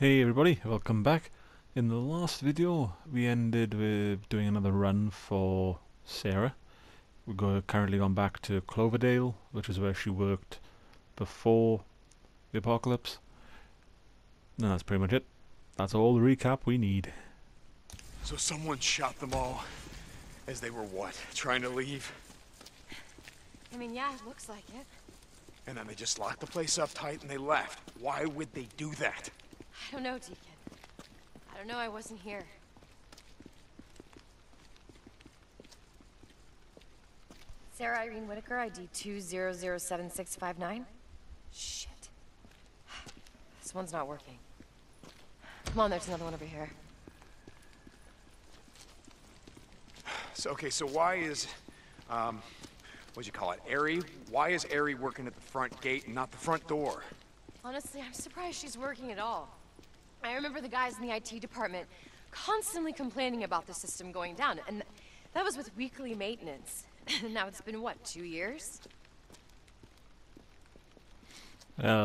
Hey everybody, welcome back. In the last video we ended with doing another run for Sarah. We've currently gone back to Cloverdale, which is where she worked before the apocalypse. And that's pretty much it. That's all the recap we need. So someone shot them all as they were what? Trying to leave? I mean, yeah, it looks like it. And then they just locked the place up tight and they left. Why would they do that? I don't know, Deacon. I don't know, I wasn't here. Sarah Irene Whitaker, ID 20076599. Shit. This one's not working. Come on, there's another one over here. So, okay, so why is, what'd you call it, Aerie? Why is Aerie working at the front gate and not the front door? Honestly, I'm surprised she's working at all. I remember the guys in the IT department constantly complaining about the system going down, and that was with weekly maintenance. Now it's been, what, 2 years?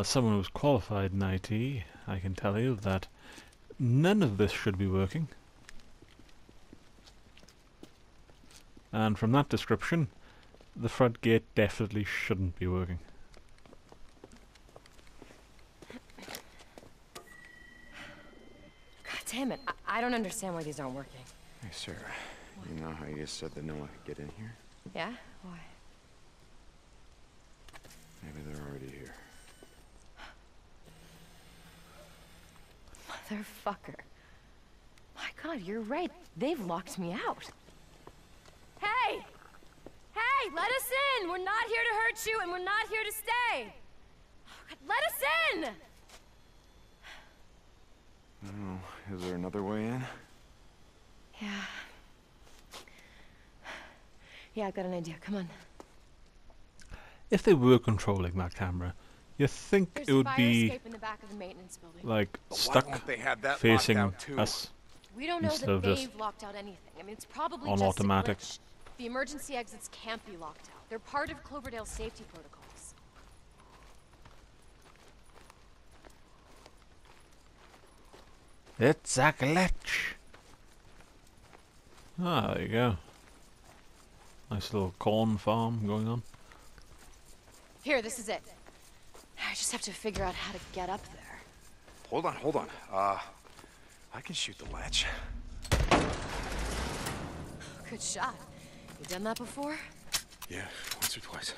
Someone who's qualified in IT, I can tell you that none of this should be working. And from that description, the front gate definitely shouldn't be working. Damn it, I don't understand why these aren't working. Hey, Sarah, what? You know how you just said that no one could get in here? Yeah? Why? Maybe they're already here. Motherfucker. My God, you're right. They've locked me out. Hey! Hey, let us in! We're not here to hurt you, and we're not here to stay! Oh, God, let us in! I don't know. Is there another way in? Yeah. Yeah, I've got an idea. Come on. If they were controlling that camera, you think there's it would be in the back of the maintenance building. Like stuck they have that facing us. We don't know that they've locked out anything. I mean, it's probably on just automatic. The emergency exits can't be locked out. They're part of Cloverdale's safety protocol. It's a glitch. Ah, there you go. Nice little corn farm going on. Here, this is it. I just have to figure out how to get up there. Hold on, hold on. I can shoot the latch. Good shot. You done that before? Yeah, once or twice.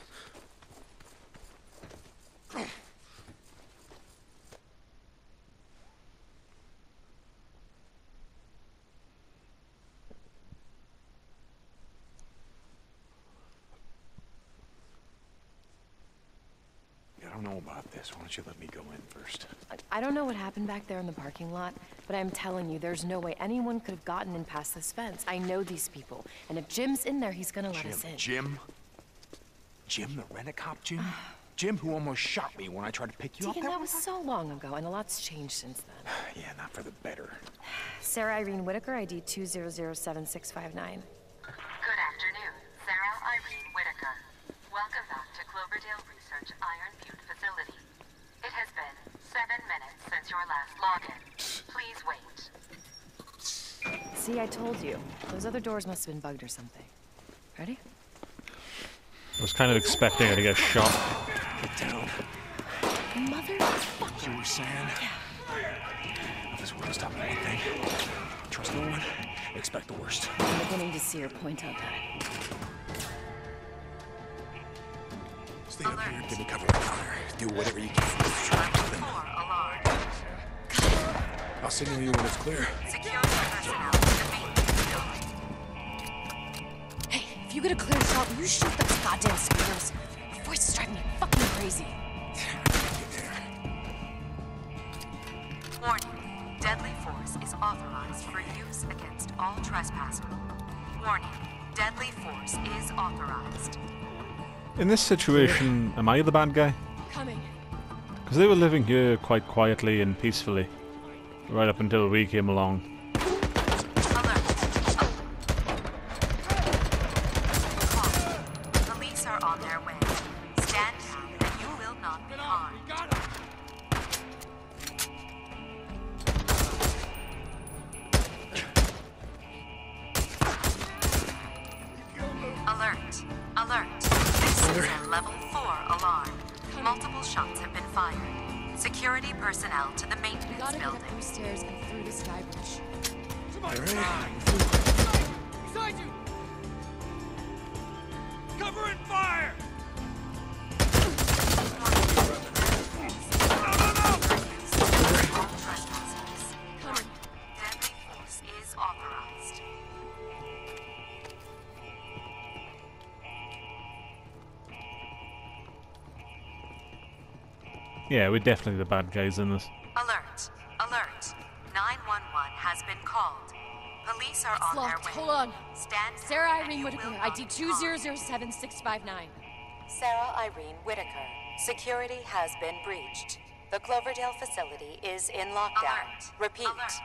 Why don't you let me go in first? I don't know what happened back there in the parking lot, but I'm telling you, there's no way anyone could have gotten in past this fence. I know these people, and if Jim's in there, he's gonna let us in. Jim? Jim, the rent-a-cop Jim? Jim, who almost shot me when I tried to pick you up? Deacon, that was so long ago, and a lot's changed since then. Yeah, not for the better. Sarah Irene Whitaker, ID 20076599. Good afternoon, Sarah Irene Whitaker. Welcome back to Cloverdale Research Iron Butte facility. It has been 7 minutes since your last login. Please wait. See, I told you. Those other doors must have been bugged or something. Ready? I was kind of expecting her to get shot. Get down. Motherfucker. You were saying? Yeah. If this world is stopping anything, trust no one, expect the worst. I'm beginning to see your point on that. Stay up here, give me cover the fire. Do whatever you can. I'll signal you when it's clear. Hey, if you get a clear shot, you shoot those goddamn speakers. Your voice is driving me fucking crazy. Warning. Deadly force is authorized for use against all trespassers. Warning. Deadly force is authorized. In this situation, am I the bad guy? Because they were living here quite quietly and peacefully, right up until we came along. Police are on their way. Stand down and you will not be harmed. Alert! Alert! This is a level 4 alarm. Multiple shots have been fired. Security personnel to the maintenance building. Get upstairs and through the sky bridge. Beside you! Cover and fire! Yeah, we're definitely the bad guys in this. Alert! Alert! 911 has been called. Police are on their way. Hold on. Stand. Sarah Irene Whitaker, ID 2007659. Sarah Irene Whitaker. Security has been breached. The Cloverdale facility is in lockdown. Alert. Repeat. Alert.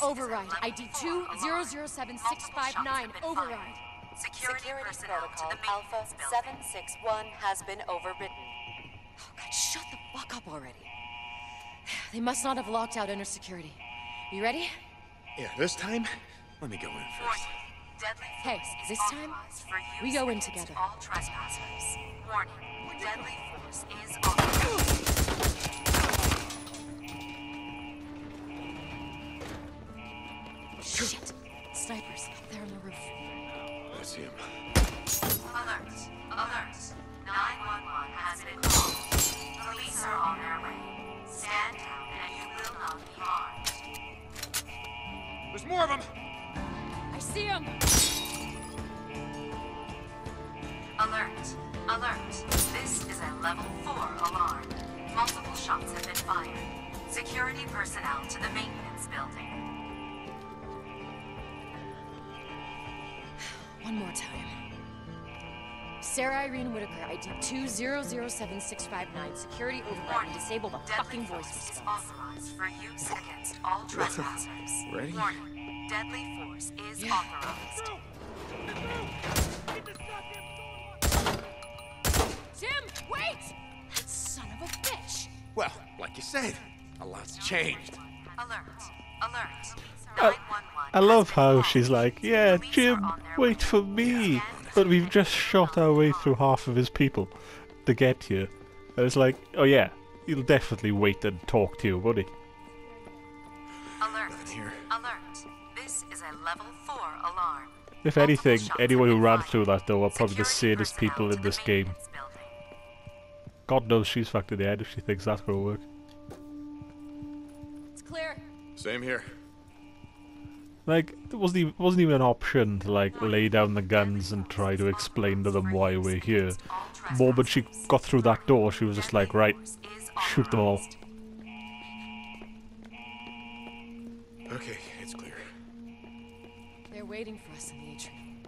Override. ID 2007659. Override. Security protocol Alpha 761 has been overridden. Oh, God, shut the fuck up already. They must not have locked out inner security. You ready? Yeah, this time, let me go in first. Hey, this time, we go in together. All trespassers. Warning, deadly force is on. Shit. Snipers up there on the roof. I see him. Alert. Alert. 911 has been called. Police are on their way. Stand down and you will not be harmed. There's more of them! I see them! Alert! Alert! This is a level 4 alarm. Multiple shots have been fired. Security personnel to the maintenance building. One more time. Sarah Irene Whitaker, ID 2007659. Security override and disable the fucking voice response. Authorized for use against all trespassers. Ready? Warning. Deadly force is authorized. Jim, wait! That son of a bitch! Well, like you said, a lot's changed. Alert. Alert. I love how she's like, yeah, Jim, wait for me. But we've just shot our way through half of his people to get here. And it's like, oh yeah, he'll definitely wait and talk to you, won't he? Alert. Alert. This is a level 4 alarm. If anything, anyone who ran through that door are probably the sanest people in this game. God knows she's fucked in the head if she thinks that's gonna work. It's clear. Same here. Like, it wasn't even an option to, like, lay down the guns and try to explain to them why we're here. The moment she got through that door, she was just like, right, shoot them all. Okay, it's clear. They're waiting for us in the atrium.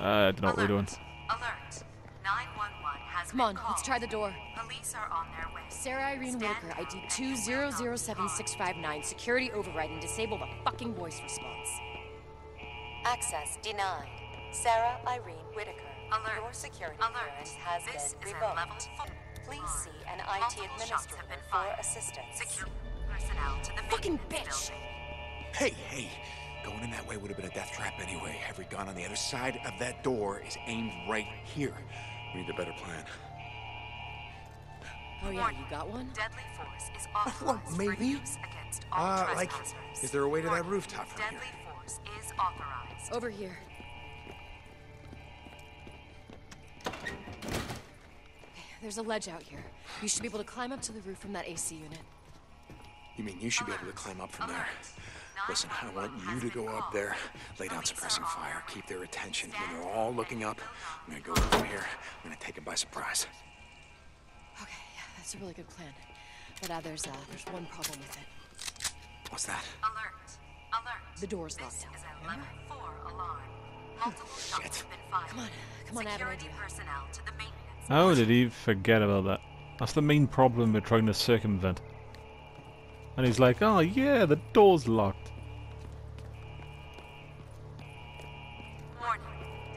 I don't know what we're doing. Alert! 911 has been called. Come on, let's try the door. Police are on their way. Sarah Irene Whitaker, ID 2007659. Security override and disable the fucking voice response. Access denied. Sarah Irene Whitaker. Alert. Your security clearance has been revoked. Please see an IT administrator for assistance. Secure personnel to the fucking bitch. Hey. Going in that way would have been a death trap anyway. Every gun on the other side of that door is aimed right here. We need a better plan. Oh yeah, you got one? Deadly force is authorized for use against all trespassers. Is there a way to that rooftop from here? Deadly force is authorized. Over here. There's a ledge out here. You should be able to climb up to the roof from that AC unit. You mean you should be able to climb up from there? Listen, I want you to go up there, lay down suppressing fire, keep their attention when they're all looking up. I'm gonna go over here, I'm gonna take them by surprise. Okay, yeah, that's a really good plan. But there's one problem with it. What's that? Alert! Alert! The door's locked out. This is a level 4 alarm. Multiple shots have been fired. Come on, security personnel to the maintenance. Oh, did he forget about that? That's the main problem we're trying to circumvent. And he's like, oh yeah, the door's locked. Warning.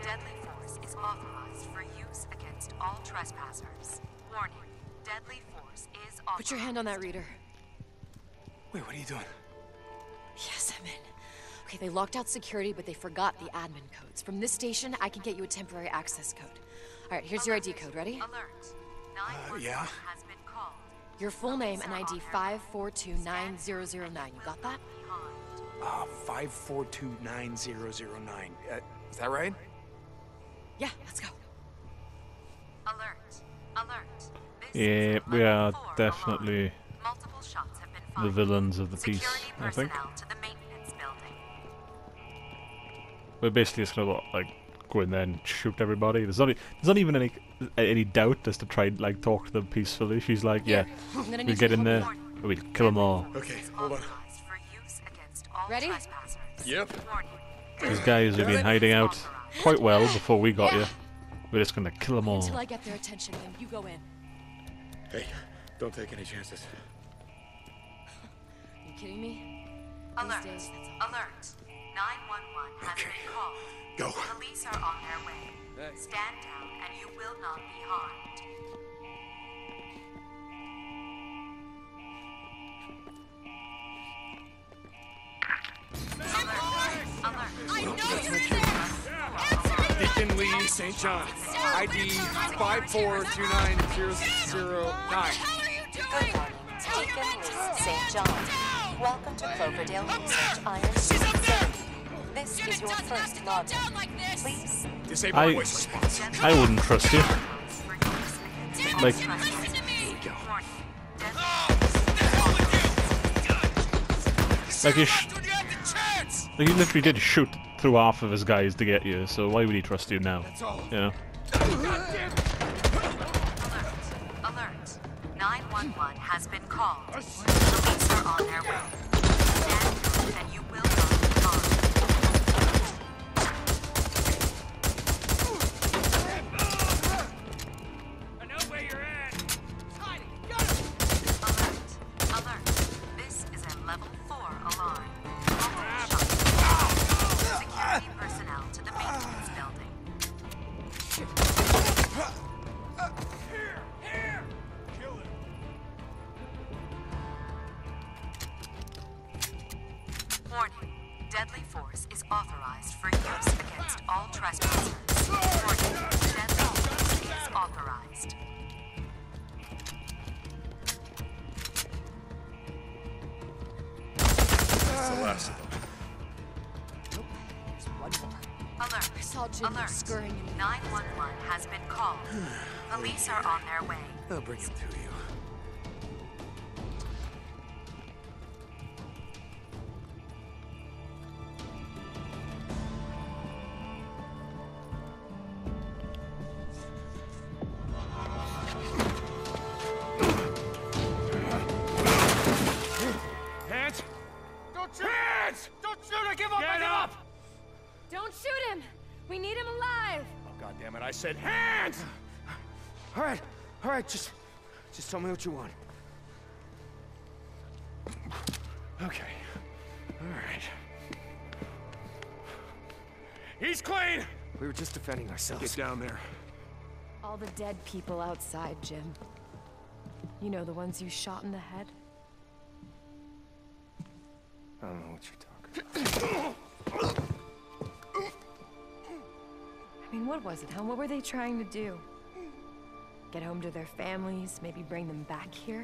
Deadly force is authorized for use against all trespassers. Warning. Deadly force is authorized. Put your hand on that reader. Wait, what are you doing? Yes, I'm in. Okay, they locked out security, but they forgot the admin codes. From this station, I can get you a temporary access code. All right, here's your ID code. Ready? Alert. Yeah. Has been called. Your full name and ID 5429009. You got that? 5429009. Is that right? Yeah, let's go. Alert. Alert. Yeah, we are definitely the villains of the piece, I think. We're basically just gonna like go in there and shoot everybody. There's not even any doubt as to try and like talk to them peacefully. She's like, yeah, we'll get in there, we'll kill them all. Okay, hold on. Ready? Yep. These guys have been hiding out quite well before we got here. We're just gonna kill them all. Until I get their attention, then you go in. Hey, don't take any chances. You kidding me? Alert! Days, alert! 911 has been called. Go. Police are on their way. Thanks. Stand down, and you will not be harmed. Alert! Alert! I know you're in there. Deacon Lee St. John. ID 5429009. Good morning, Deacon Lee St. John. Welcome to Cloverdale Research Iron Butte. This is your first login. Please. I wouldn't trust you. Like, you literally did shoot through half of his guys to get you, so why would he trust you now? You know? Alert! 911 has been called. Police are on their way. Stand and you will not be harmed. I know where you're at. Alert! Alert! This is a level 4 alarm. Security personnel to the maintenance building. Here! Kill him! Warning. Deadly force is authorized for use against all trespassers. Warning. Deadly force is authorized. That's the last of them. Nope. There's one more. Alert! Alert! 911 has been called. Police are on their way. They'll bring him to you. Just tell me what you want. Okay. All right. He's clean! We were just defending ourselves. Get down there. All the dead people outside, Jim. You know, the ones you shot in the head? I don't know what you're talking about. I mean, what was it, huh? What were they trying to do? Get home to their families, maybe bring them back here.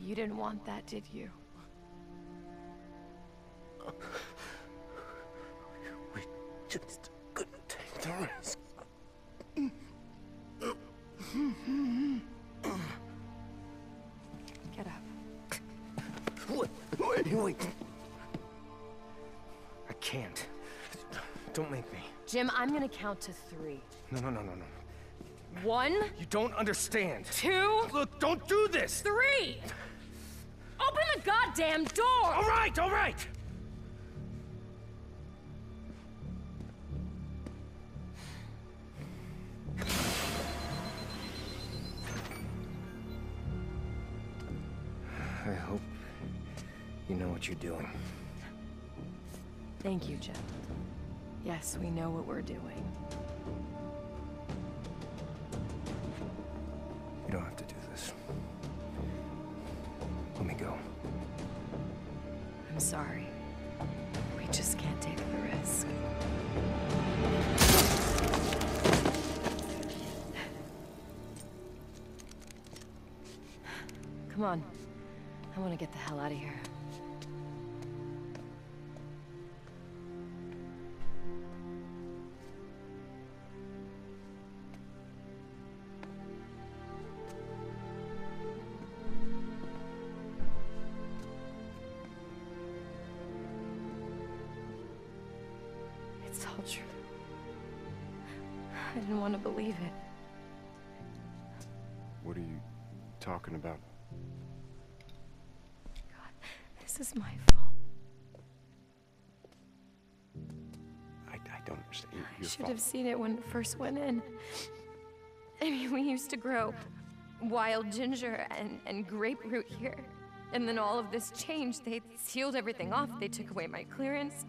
You didn't want that, did you? We just couldn't take the risk. Get up. Wait. I can't. Don't make me. Jim, I'm gonna count to 3. No. 1. You don't understand. 2. Look, don't do this. 3. Open the goddamn door. All right. I hope you know what you're doing. Thank you, Jim. Yes, we know what we're doing. You don't have to do this. Let me go. I'm sorry. Come on. I want to get the hell out of here. It's all true. I didn't want to believe it. What are you talking about? God, this is my fault. I don't understand. I should have seen it when it first went in. I mean, we used to grow wild ginger and grapefruit here. And then all of this changed. They sealed everything off. They took away my clearance.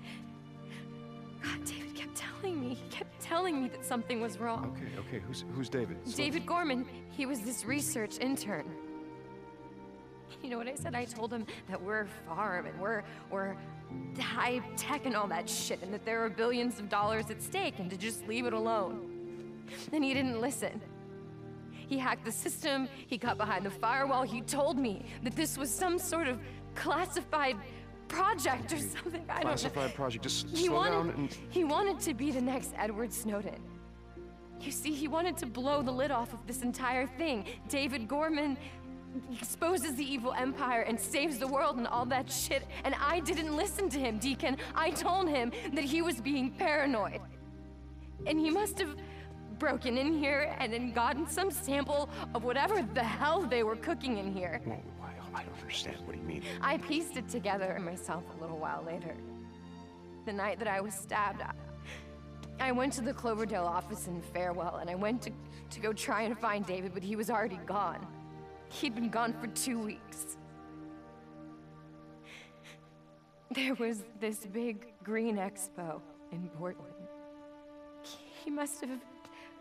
God, David kept telling me. He kept telling me that something was wrong. Okay. Who's David? David Gorman. He was this research intern. You know what I said? I told him that we're a farm and we're high tech and all that shit, and that there are billions of dollars at stake, and to just leave it alone. And he didn't listen. He hacked the system. He got behind the firewall. He told me that this was some sort of classified project or something. I don't know. Classified project. Just slow down and... He wanted to be the next Edward Snowden. You see, he wanted to blow the lid off of this entire thing. David Gorman exposes the evil empire and saves the world and all that shit. And I didn't listen to him, Deacon. I told him that he was being paranoid. And he must have broken in here and then gotten some sample of whatever the hell they were cooking in here. Well, I don't understand. What do you mean? I pieced it together myself a little while later. The night that I was stabbed, I went to the Cloverdale office in Fairwell, and I went to go try and find David, but he was already gone. He'd been gone for 2 weeks. There was this big green expo in Portland. He must have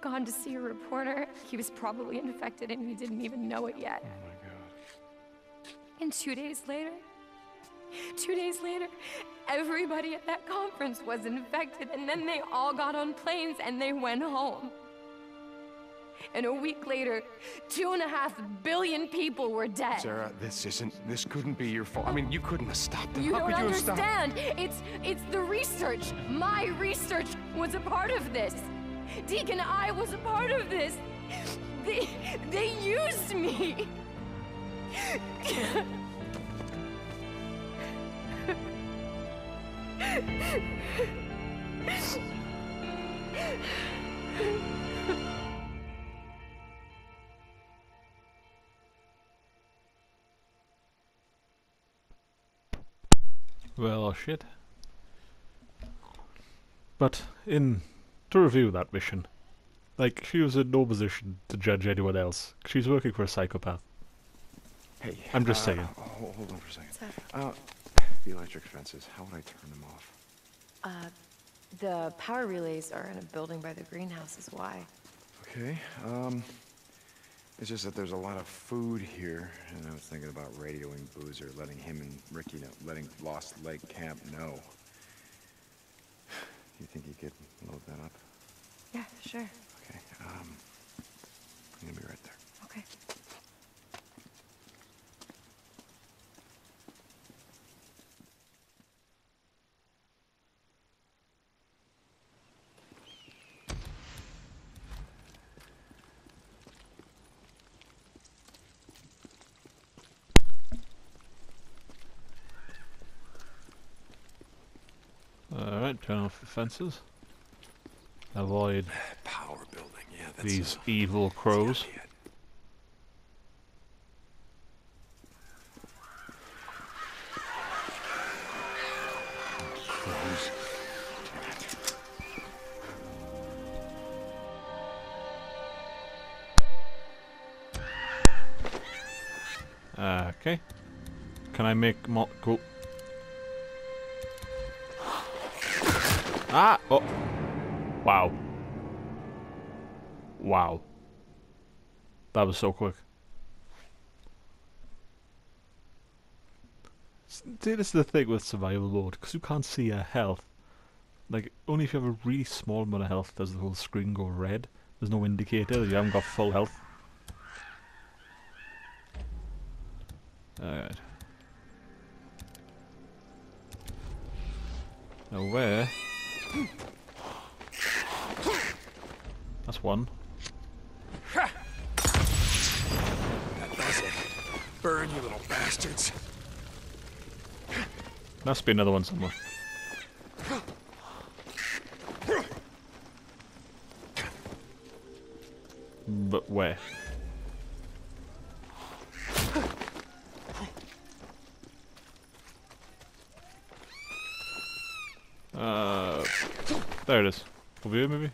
gone to see a reporter. He was probably infected, and he didn't even know it yet. Oh my God. And 2 days later, everybody at that conference was infected, and then they all got on planes and they went home. And a week later, 2.5 billion people were dead. Sarah, this couldn't be your fault. I mean, you couldn't have stopped them. You don't understand. It's the research. My research was a part of this. Deacon, I was a part of this. They used me. Well, shit. But to review that mission, like, she was in no position to judge anyone else. She's working for a psychopath. Hey, I'm just saying. Hold on for a second. The electric fences, how would I turn them off? The power relays are in a building by the greenhouses. Why? Okay, it's just that there's a lot of food here, and I was thinking about radioing Boozer, letting him and Ricky know, letting Lost Lake Camp know. You think you could load that up? Yeah, sure. Okay, I'm gonna be right there. Okay. Turn off the fences. Avoid power building. Yeah, that's these evil crows. Okay. Can I make more? Cool. Ah! Oh! Wow. Wow. That was so quick. See, this is the thing with survival mode, because you can't see your health. Like, only if you have a really small amount of health does the whole screen go red. There's no indicator that you haven't got full health. Alright. Now where? That's one. That does it. Burn, you little bastards. Must be another one somewhere. But where? There it is. Over here, maybe?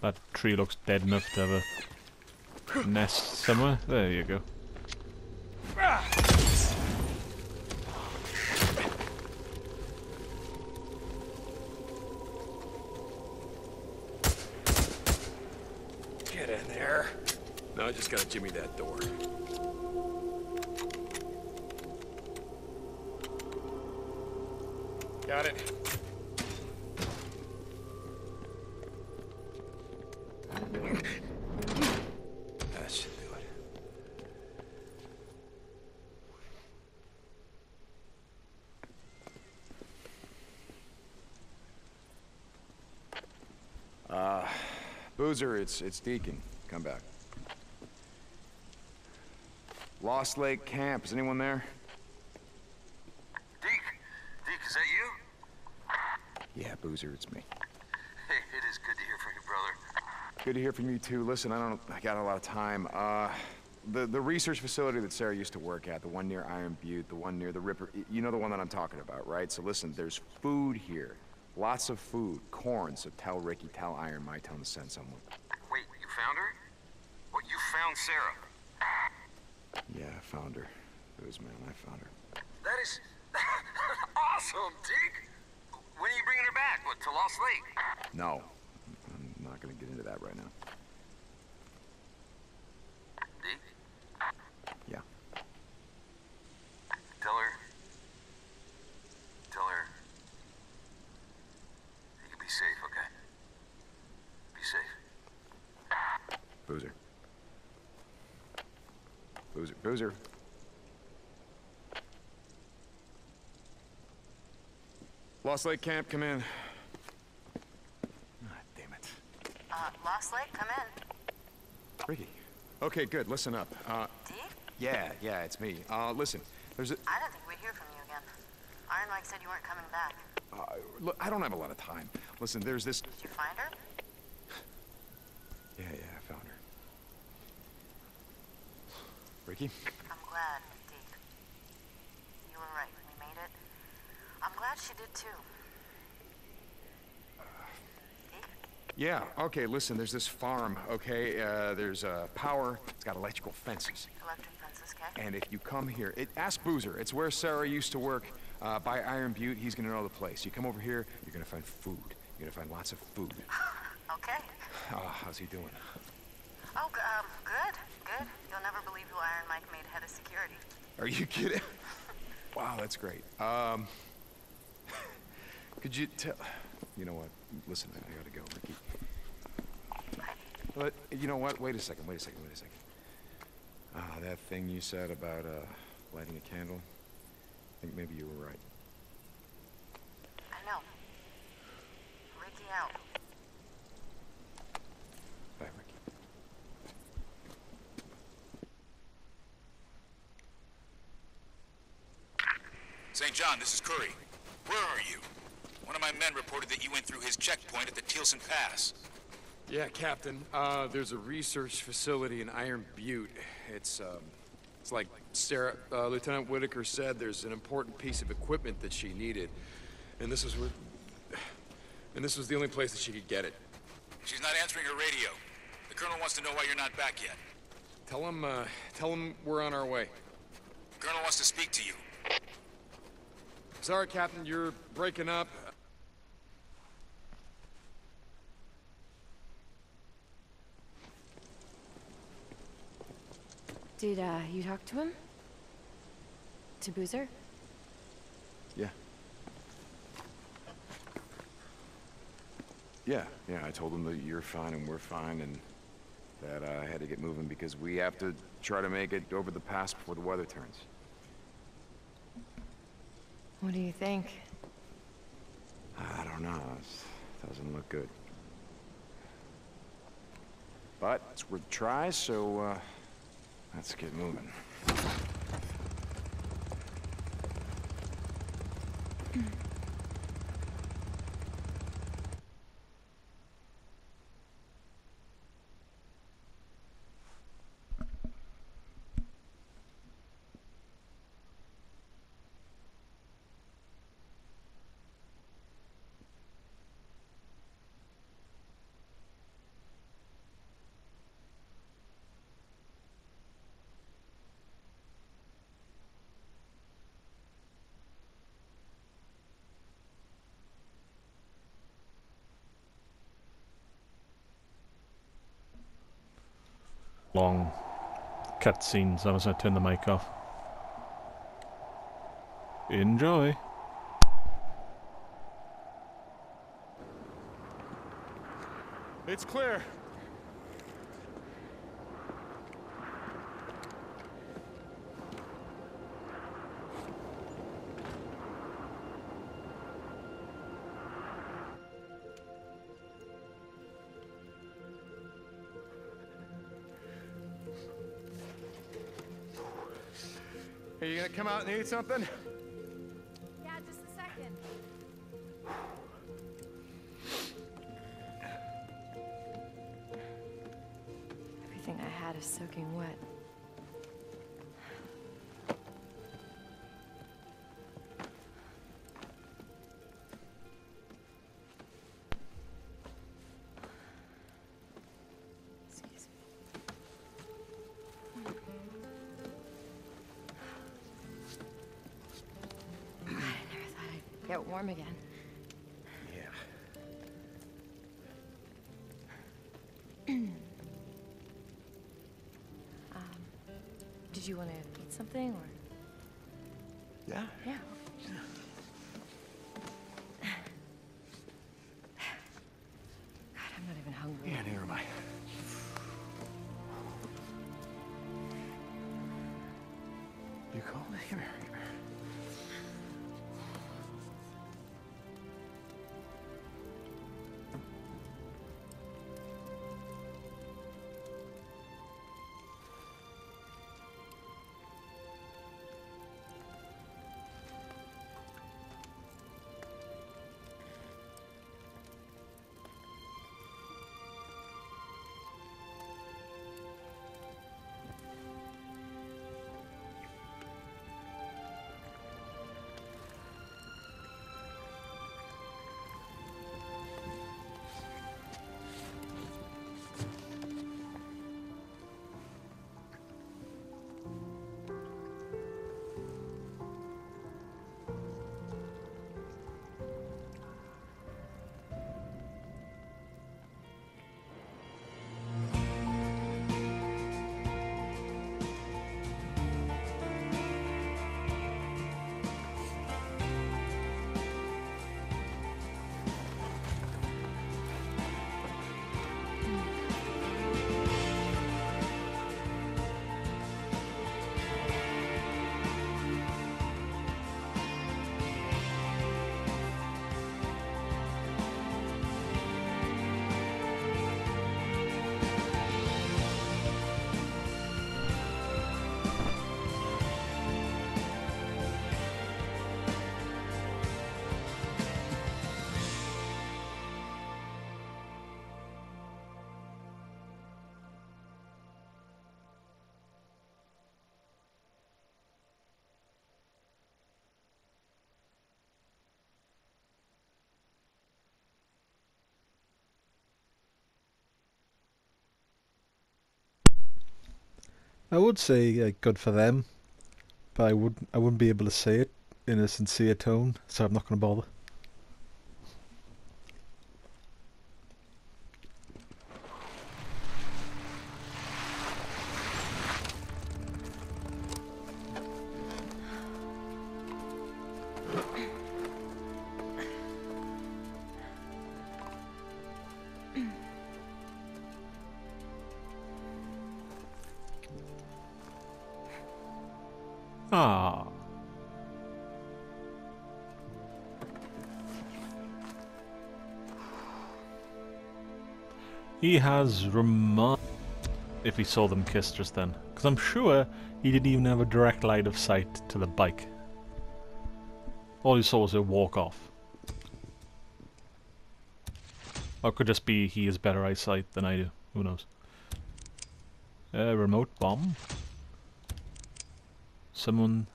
That tree looks dead enough to have a nest somewhere. There you go. Get in there. Now I just gotta jimmy that door. Got it. That should do it. Boozer, it's Deacon. Come back. Lost Lake Camp. Is anyone there? Deke, is that you? Yeah, Boozer, it's me. Hey, it is good to hear from you, brother. Good to hear from you too. Listen, I got a lot of time. The research facility that Sarah used to work at, the one near Iron Butte, the one near the Ripper, you know the one that I'm talking about, right? So listen, there's food here. Lots of food. Corn, so tell Ricky, tell Iron, my tell him to send someone. Wait, you found her? What, you found Sarah? Yeah, I found her. It was, man, I found her. That is awesome, Deke! When are you bringing her back? What, to Lost Lake? No. Not gonna get into that right now. Deke? Yeah. Tell her. You can be safe, okay? Be safe. Boozer. Lost Lake Camp, come in. Lost Lake, come in. Ricky. Okay, good. Listen up. Deke? Yeah, it's me. Listen, there's a... I don't think we'd hear from you again. Iron Mike said you weren't coming back. Look, I don't have a lot of time. Listen, there's this... Did you find her? Yeah, I found her. Ricky? I'm glad, Deke. You were right. We made it. I'm glad she did, too. Yeah, okay, listen, there's this farm, okay? There's power, it's got electrical fences. Electric fences, okay. And if you come here, ask Boozer, it's where Sarah used to work, by Iron Butte, he's gonna know the place. You come over here, you're gonna find food. You're gonna find lots of food. Okay. How's he doing? Oh, good. You'll never believe who Iron Mike made head of security. Are you kidding? Wow, that's great. Could you tell... You know what? Listen, I gotta go, Ricky. But you know what? Wait a second. That thing you said about lighting a candle. I think maybe you were right. I know. Ricky out. Bye, Ricky. St. John, this is Curry. Where are you? One of my men reported that you went through his checkpoint at the Tielson Pass. Yeah, Captain. There's a research facility in Iron Butte. It's like Sarah, Lieutenant Whitaker said, there's an important piece of equipment that she needed, and this was the only place that she could get it. She's not answering her radio. The Colonel wants to know why you're not back yet. Tell him we're on our way. The Colonel wants to speak to you. Sorry, Captain, you're breaking up. Did, you talk to him? To Boozer? Yeah. Yeah, I told him that you're fine and we're fine and that I had to get moving because we have to try to make it over the pass before the weather turns. What do you think? I don't know. It doesn't look good. But it's worth a try, so let's get moving. Long cutscenes. I was going to turn the mic off. Enjoy. It's clear. Are you gonna come out and eat something? Yeah, just a second. Everything I had is soaking wet. Warm again. Yeah. Did you want to eat something or? Yeah. Yeah. God, I'm not even hungry. Yeah, neither am I. You cold? Come here. I would say good for them, but I wouldn't be able to say it in a sincere tone, so I'm not going to bother. He has remarked if he saw them kiss just then, because I'm sure he didn't even have a direct line of sight to the bike. All he saw was her walk off. Or it could just be he has better eyesight than I do. Who knows? Remote bomb. Someone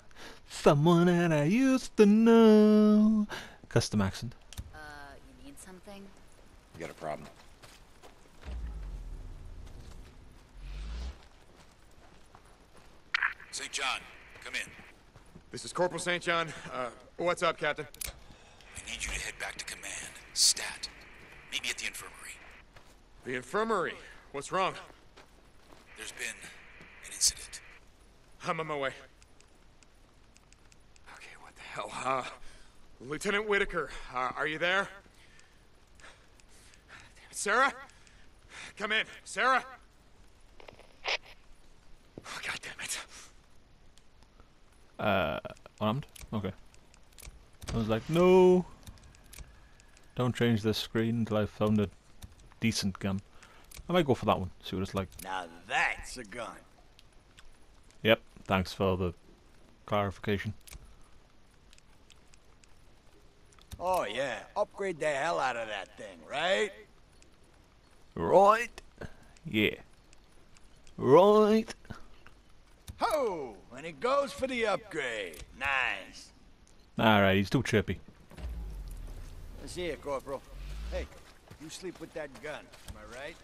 that I used to know. Custom accent. You need something? You got a problem. St. John, come in. This is Corporal St. John. What's up, Captain? I need you to head back to command. Stat. Meet me at the infirmary. The infirmary? What's wrong? There's been an incident. I'm on my way. Okay, what the hell? Lieutenant Whitaker, are you there? Sarah? Come in. Sarah? Oh, God damn it. Armed? Okay. I was like, no! Don't change this screen until I've found a decent gun. I might go for that one, see what it's like. Now that's a gun! Yep, thanks for the clarification. Oh yeah, upgrade the hell out of that thing, right? Right? Yeah. Right? Ho! And it goes for the upgrade. Nice. Alright, he's too chirpy. Let's see it, Corporal. Hey, you sleep with that gun, am I right?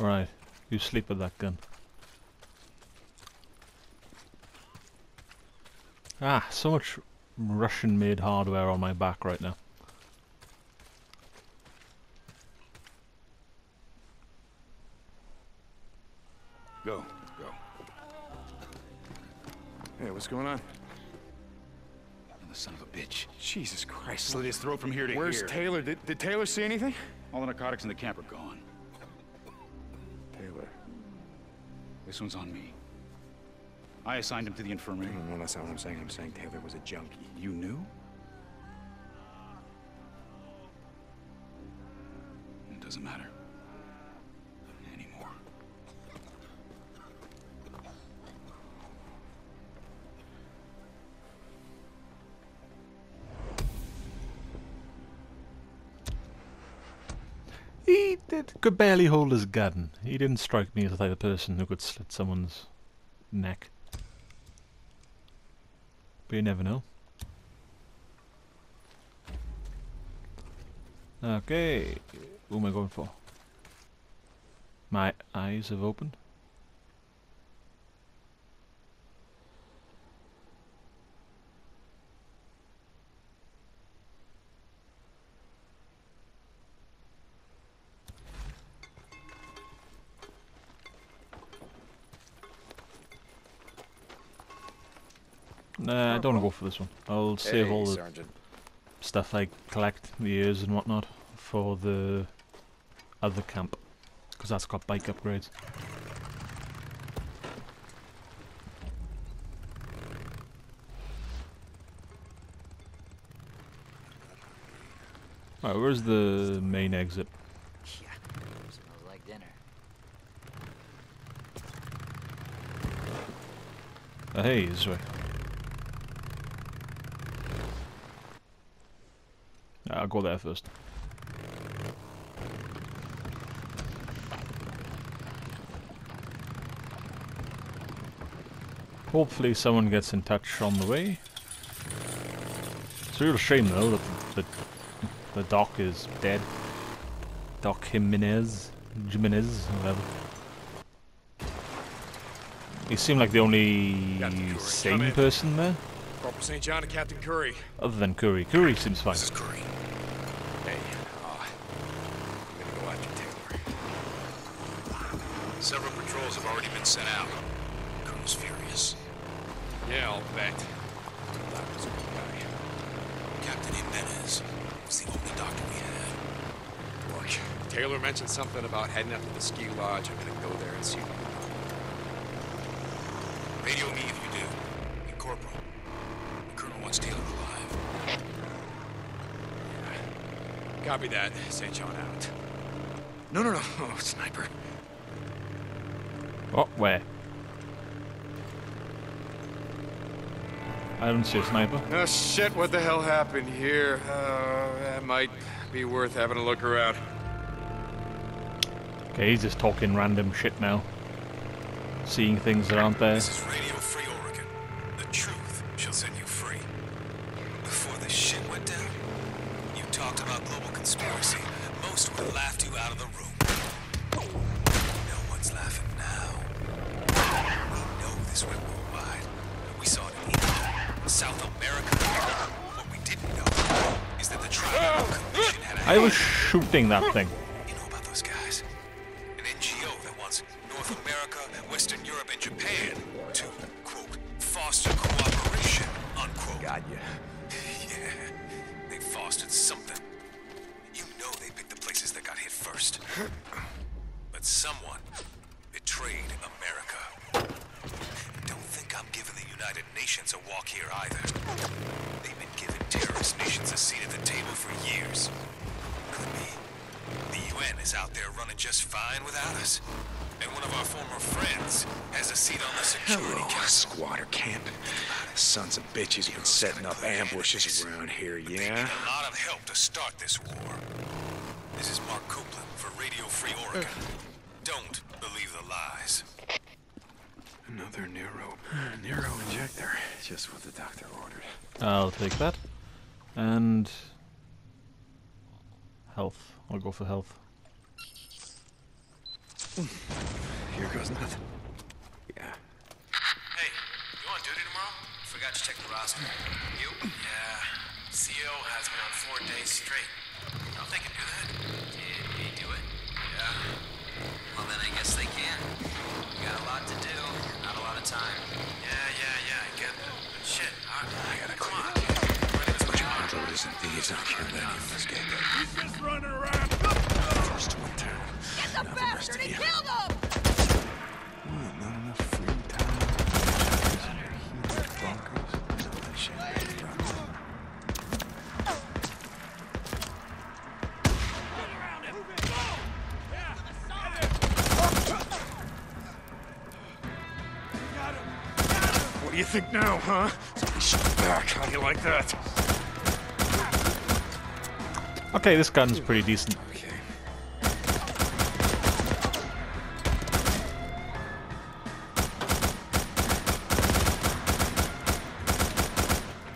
Right. You sleep with that gun. Ah, so much Russian-made hardware on my back right now. Go. Go. Hey, what's going on? The son of a bitch. Jesus Christ. Slit his throat from here to here. Where's Taylor? Did Taylor see anything? All the narcotics in the camp are gone. Taylor. This one's on me. I assigned him to the infirmary. No, that's not what I'm saying. I'm saying Taylor was a junkie. You knew? It doesn't matter. Anymore. He could barely hold his gun. He didn't strike me as the type of person who could slit someone's neck. But you never know. Okay. Who am I going for? My eyes have opened. Nah, I don't want to go for this one. I'll save all the stuff I collect, the ears and whatnot, for the other camp. Because that's got bike upgrades. Alright, where's the main exit? Yeah, smells like dinner. Hey, this way. I'll go there first. Hopefully someone gets in touch on the way. It's a real shame though that the doc is dead. Doc Jimenez, whatever. He seemed like the only sane person there. Corporal St. John and Captain Curry. Other than Curry. Curry seems fine. This is Curry. Several patrols have already been sent out. Colonel's furious. Yeah, I'll bet. Captain Jimenez was the only doctor we had. Look, Taylor mentioned something about heading up to the ski lodge. I'm gonna go there and see them. Radio me if you do. And Corporal. The Colonel wants Taylor alive. Yeah. Copy that. St. John out. No. Oh, sniper. Oh, where? I don't see a sniper. Oh, shit. What the hell happened here? That might be worth having a look around. Okay, he's just talking random shit now. Seeing things that aren't there. This is Radio Free Oregon. The truth shall set you free. Before this shit went down, you talked about global conspiracy. Most would have laughed you out of the room. No one's laughing now. We know this went worldwide. We saw it in Egypt, South America. What we didn't know is that the Tribunal Commission had a... I was shooting that thing. You know about those guys? An NGO that wants North America, Western Europe, and Japan to, quote, foster cooperation, unquote. Got ya. Yeah, they fostered something. You know they picked the places that got hit first. But someone betrayed America. I'm giving the United Nations a walk here either. They've been giving terrorist nations a seat at the table for years. Could be. The UN is out there running just fine without us. And one of our former friends has a seat on the security council. Squatter camp. Sons of bitches have been setting up ambushes around here, yeah? They need a lot of help to start this war. This is Mark Copeland for Radio Free Oregon. Don't believe the lies. Another neuro injector, just what the doctor ordered. I'll take that. And health. I'll go for health. Here goes nothing. Yeah. Hey, you on duty tomorrow? Forgot to check the roster. You? Yeah. CO has me on 4 days straight. I don't think I can do that. Did we do it? Yeah. Well, then I guess they can. We got a lot to do, not a lot of time. Yeah, I get that. But shit, I gotta come on. As much controllers and thieves out here, then you must get that. He's just running around. First to winter. Get the bastard and kill them! What, not enough free time? Bonkers? There's all that shit ready from you think now, huh? Somebody shot back. How do you like that? Okay, this gun's pretty decent. Okay.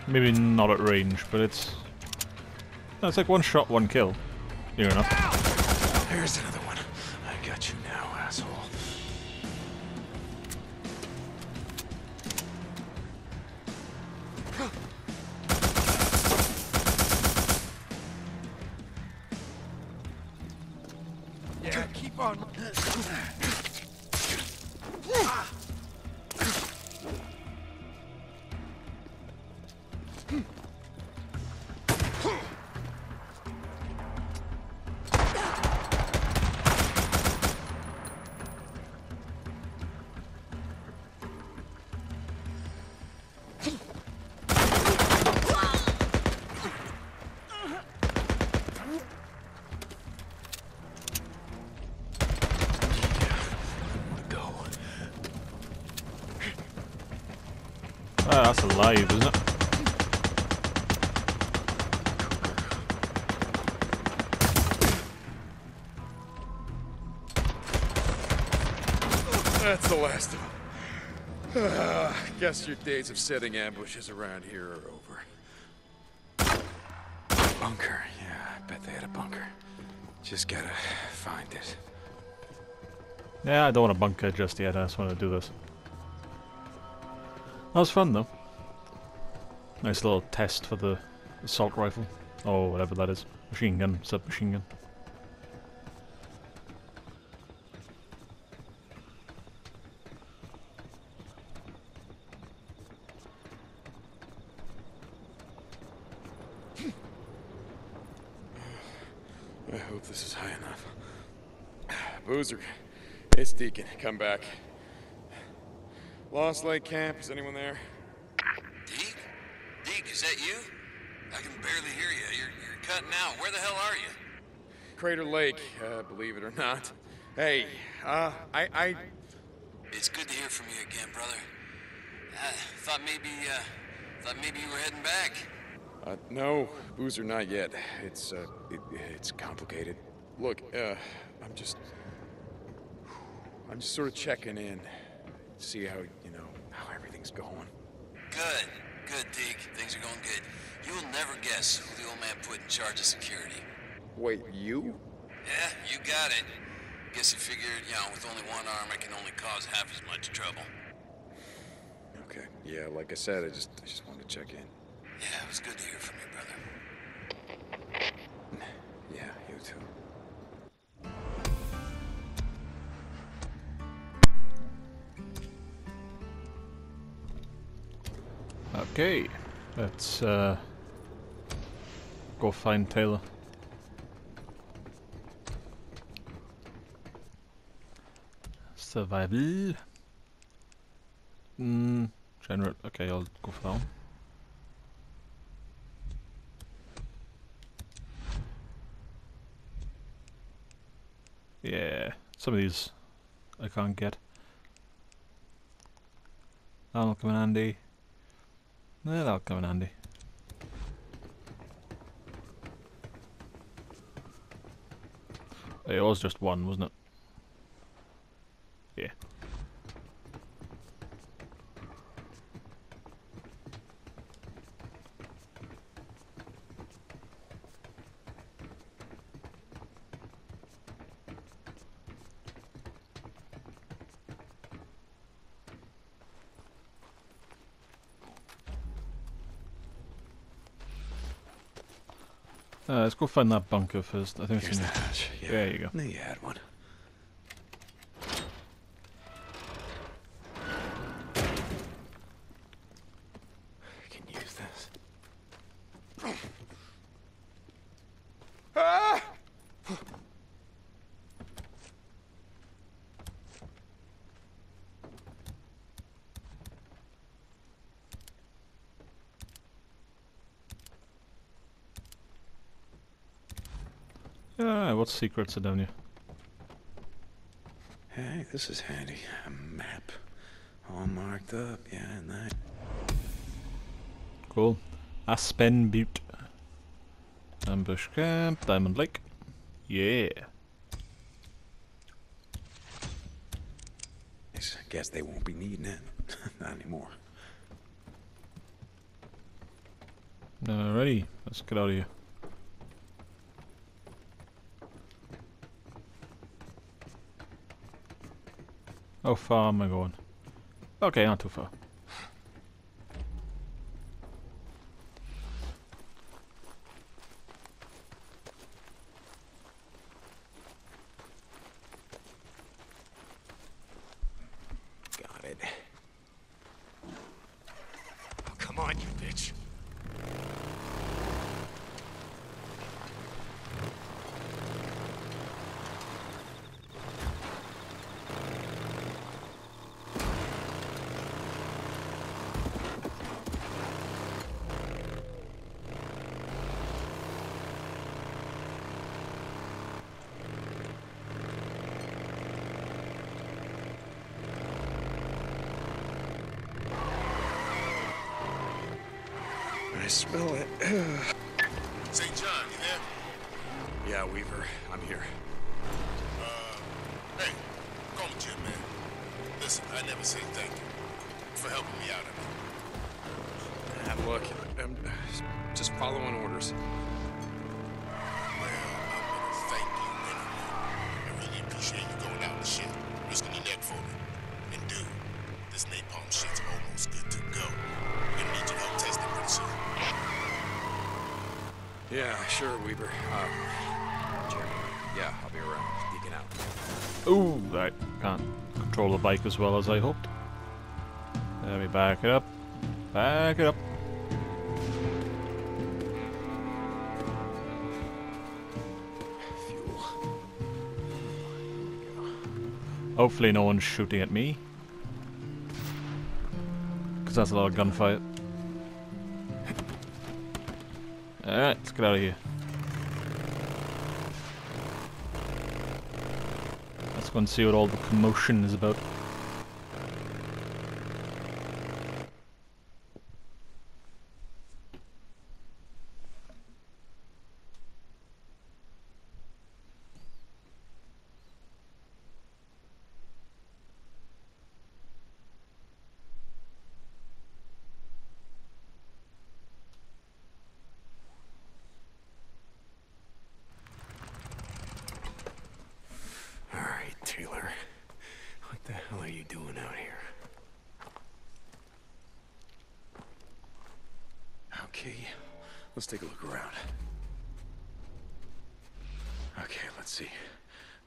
Maybe not at range, but it's like one shot, one kill. Near enough. There's another one. I got you now, asshole. That's alive, isn't it? That's the last of them. Guess your days of setting ambushes around here are over. Bunker, yeah, I bet they had a bunker. Just gotta find it. Yeah, I don't want a bunker just yet, I just want to do this. That was fun though. Nice little test for the assault rifle. Or whatever that is. Machine gun, submachine gun. I hope this is high enough. Boozer, it's Deacon, come back. Lost Lake Camp, is anyone there? Deke? Deke, is that you? I can barely hear you. You're cutting out. Where the hell are you? Crater Lake, believe it or not. Hey, It's good to hear from you again, brother. I thought maybe you were heading back. No, Boozer, not yet. It's complicated. Look, I'm just sort of checking in, see how everything's going. Good, Deke. Things are going good. You'll never guess who the old man put in charge of security. Wait, you? Yeah, you got it. Guess he figured, with only one arm, I can only cause half as much trouble. Okay. Yeah, like I said, I just wanted to check in. Yeah, it was good to hear from you, brother. Yeah, you too. Okay, let's go find Taylor. Survival. General. Okay, I'll go for him. Yeah, some of these I can't get. That'll come in handy. No, that'll come in handy. It was just one, wasn't it? Yeah. Let's go find that bunker first. I think it's in the hatch. Yeah. There you go. I knew you had one. I can use this. Ah! What secrets are down here? Hey, this is handy. A map. All marked up. Yeah, and that. Cool. Aspen Butte. Ambush Camp. Diamond Lake. Yeah. I guess they won't be needing it. Not anymore. Alrighty. Let's get out of here. How far am I going? Okay, not too far. Got it. Oh, come on, you bitch. I smell it. St. John, you there? Yeah, Weaver, I'm here. Hey, call me Jim, man. Listen, I never say thank you for helping me out of it. Look, I'm just following orders. Well, I'm gonna thank you anyway. I really appreciate you going out and shit, risking your neck for me. And dude, this napalm shit's almost good to go. You're gonna need your help testing pretty soon. Yeah, sure, Weaver. Jeremy. Yeah, I'll be around. Deacon out. Ooh, I can't control the bike as well as I hoped. Let me back it up. Back it up. Fuel. There we go. Hopefully no one's shooting at me. Because that's a lot of gunfire. Alright, let's get out of here. go and see what all the commotion is about. Let's take a look around. Okay, let's see.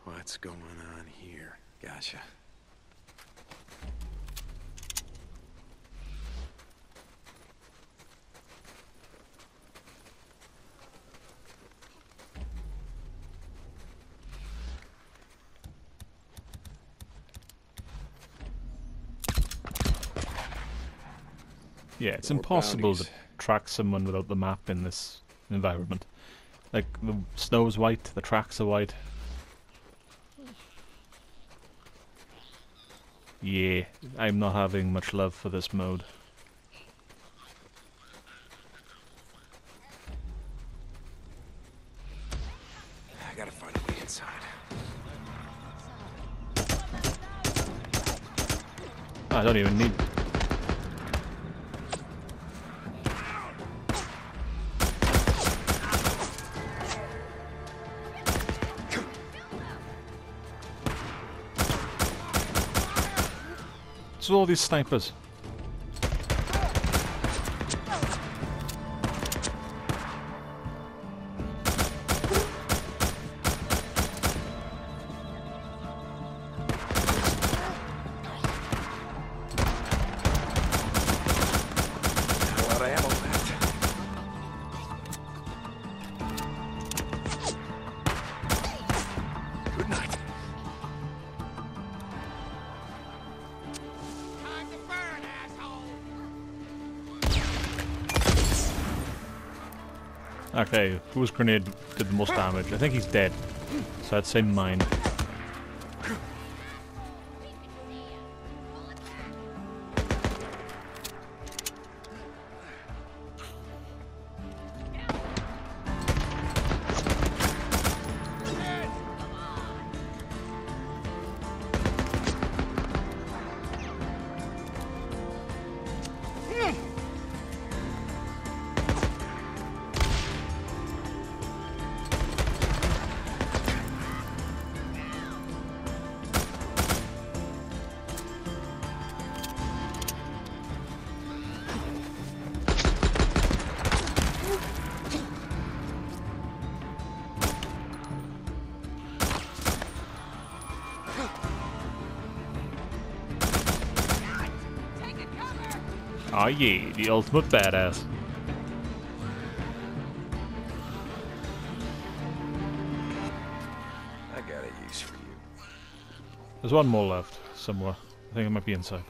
What's going on here? Gotcha. Yeah, it's impossible to track someone without the map in this environment. Like, the snow's white, the tracks are white. Yeah, I'm not having much love for this mode. I gotta find a way inside. I don't even need... all these snipers. Okay, whose grenade did the most damage? I think he's dead. So I'd say mine. Oh yeah, the ultimate badass. I got a use for you. There's one more left somewhere. I think it might be inside.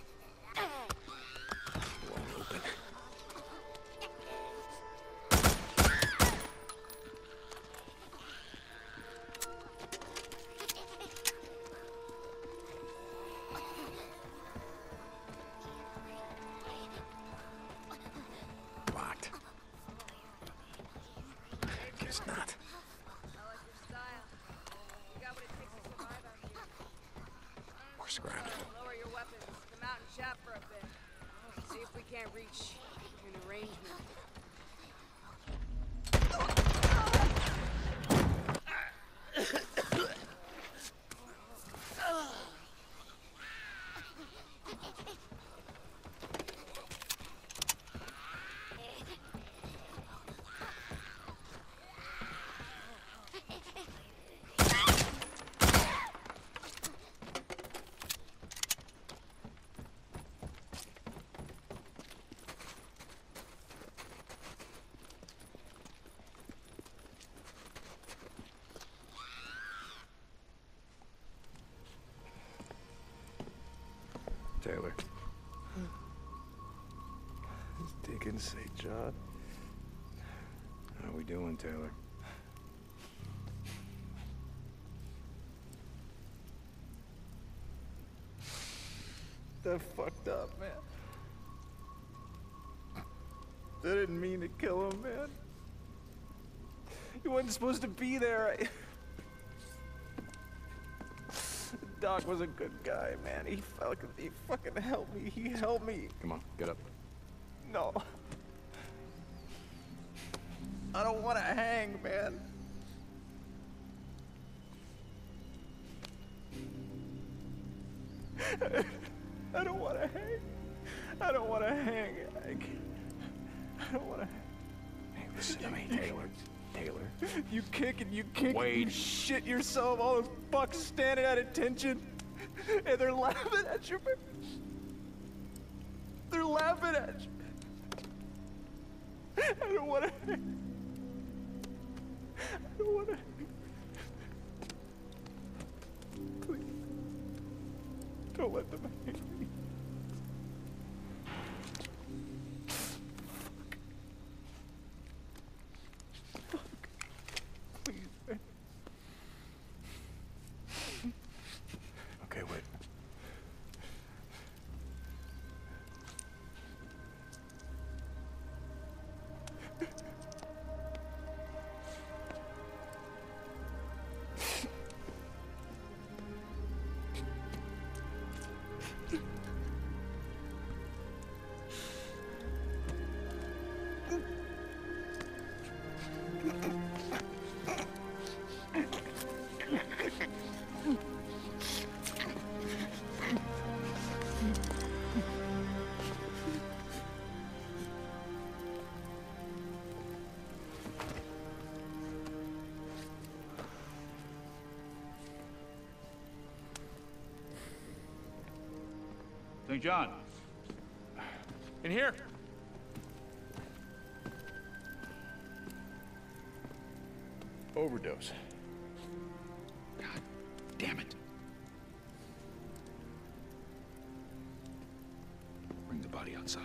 Taylor. Deacon St. John. How we doing, Taylor? That fucked up, man. That didn't mean to kill him, man. He wasn't supposed to be there. Doc was a good guy, man. He fucking helped me. He helped me. Come on, get up. No. I don't want to hang, man. I don't want to hang. I don't want to hang. I don't want to hang. Hey, listen to me, Taylor. Taylor. You kick and you kick and you shit yourself. All those fucks standing at attention. And they're laughing at you. They're laughing at you. I don't want to hang. I don't want to hang. Please. Don't let them hang me. St. John, in here. Overdose. God damn it. Bring the body outside.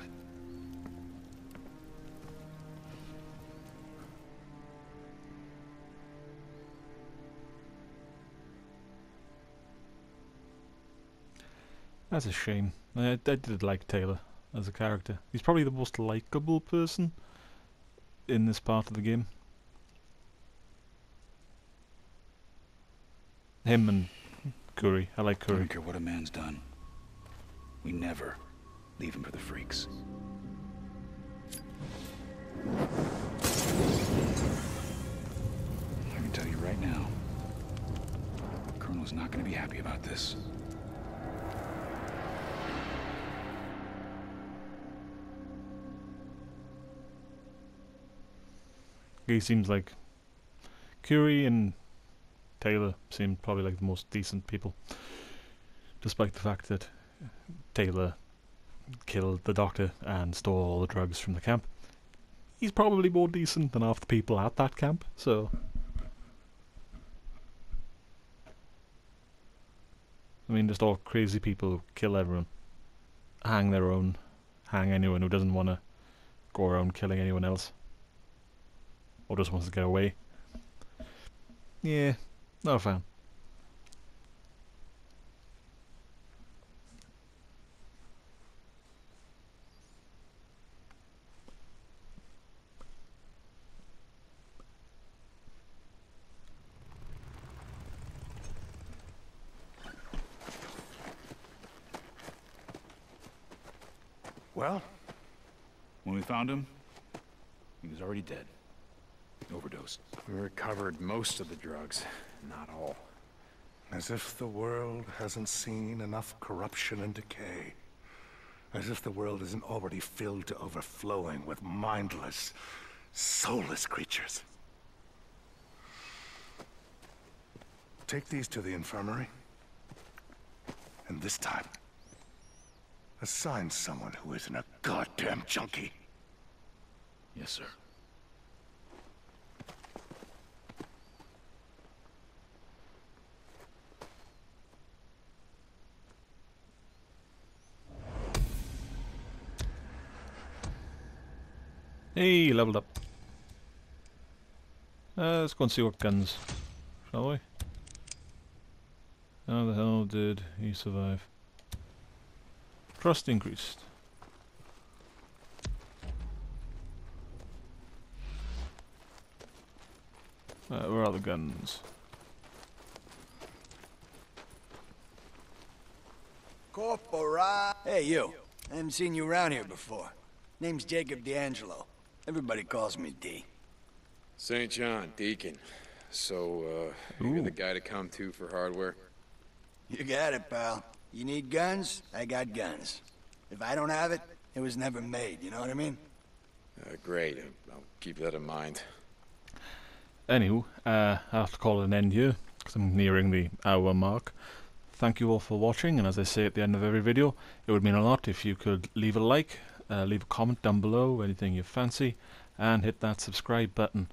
That's a shame. I did like Taylor as a character. He's probably the most likable person in this part of the game. Him and Curry. I like Curry. I don't care what a man's done. We never leave him for the freaks. I can tell you right now, the Colonel's not going to be happy about this. He seems like Curie and Taylor seem probably like the most decent people, despite the fact that Taylor killed the doctor and stole all the drugs from the camp. He's probably more decent than half the people at that camp, so I mean, just all crazy people who kill everyone, hang their own, hang anyone who doesn't want to go around killing anyone else. Or just wants to get away. Yeah, not a fan. Well, when we found him, he was already dead. Overdosed. We recovered most of the drugs, not all. As if the world hasn't seen enough corruption and decay. As if the world isn't already filled to overflowing with mindless, soulless creatures. Take these to the infirmary. And this time, assign someone who isn't a goddamn junkie. Yes, sir. Hey, leveled up. Let's go and see what guns, shall we? How the hell did he survive? Trust increased. Where are the guns? Corporal! Hey, you. I haven't seen you around here before. Name's Jacob D'Angelo. Everybody calls me D. St. John, Deacon. So, you're the guy to come to for hardware? You got it, pal. You need guns? I got guns. If I don't have it, it was never made, you know what I mean? Great. I'll keep that in mind. Anywho, I'll have to call an end here, because I'm nearing the hour mark. Thank you all for watching, and as I say at the end of every video, it would mean a lot if you could leave a like, leave a comment down below, anything you fancy, and hit that subscribe button.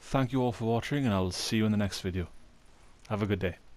Thank you all for watching, and I'll see you in the next video. Have a good day.